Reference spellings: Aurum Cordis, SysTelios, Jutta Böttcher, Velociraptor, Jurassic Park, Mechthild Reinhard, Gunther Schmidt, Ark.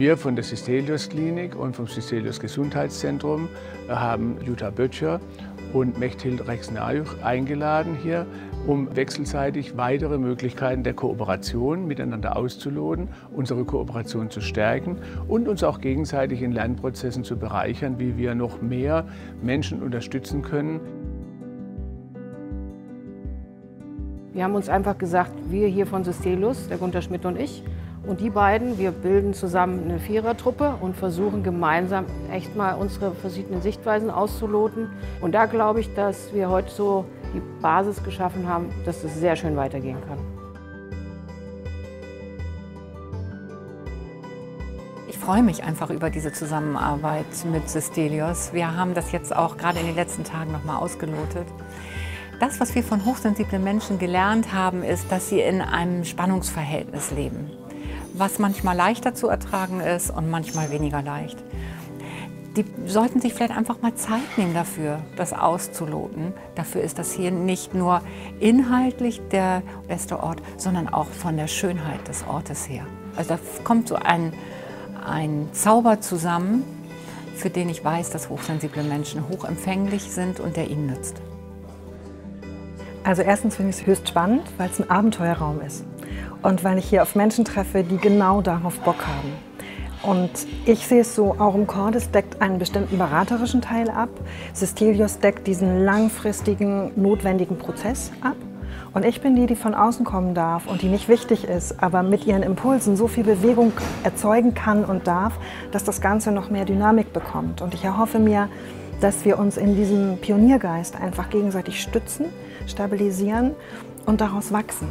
Wir von der SysTelios Klinik und vom SysTelios Gesundheitszentrum haben Jutta Böttcher und Mechthild Reinhard eingeladen hier, um wechselseitig weitere Möglichkeiten der Kooperation miteinander auszuloten, unsere Kooperation zu stärken und uns auch gegenseitig in Lernprozessen zu bereichern, wie wir noch mehr Menschen unterstützen können. Wir haben uns einfach gesagt, wir hier von SysTelios, der Gunther Schmidt und ich, und die beiden, wir bilden zusammen eine Vierertruppe und versuchen gemeinsam echt mal unsere verschiedenen Sichtweisen auszuloten. Und da glaube ich, dass wir heute so die Basis geschaffen haben, dass es sehr schön weitergehen kann. Ich freue mich einfach über diese Zusammenarbeit mit SysTelios. Wir haben das jetzt auch gerade in den letzten Tagen noch mal ausgelotet. Das, was wir von hochsensiblen Menschen gelernt haben, ist, dass sie in einem Spannungsverhältnis leben, was manchmal leichter zu ertragen ist und manchmal weniger leicht. Die sollten sich vielleicht einfach mal Zeit nehmen dafür, das auszuloten. Dafür ist das hier nicht nur inhaltlich der beste Ort, sondern auch von der Schönheit des Ortes her. Also da kommt so ein Zauber zusammen, für den ich weiß, dass hochsensible Menschen hochempfänglich sind und der ihnen nützt. Also erstens finde ich es höchst spannend, weil es ein Abenteuerraum ist. Und weil ich hier auf Menschen treffe, die genau darauf Bock haben. Und ich sehe es so, Aurum Cordis deckt einen bestimmten beraterischen Teil ab, SysTelios deckt diesen langfristigen, notwendigen Prozess ab. Und ich bin die, die von außen kommen darf und die nicht wichtig ist, aber mit ihren Impulsen so viel Bewegung erzeugen kann und darf, dass das Ganze noch mehr Dynamik bekommt. Und ich erhoffe mir, dass wir uns in diesem Pioniergeist einfach gegenseitig stützen, stabilisieren und daraus wachsen.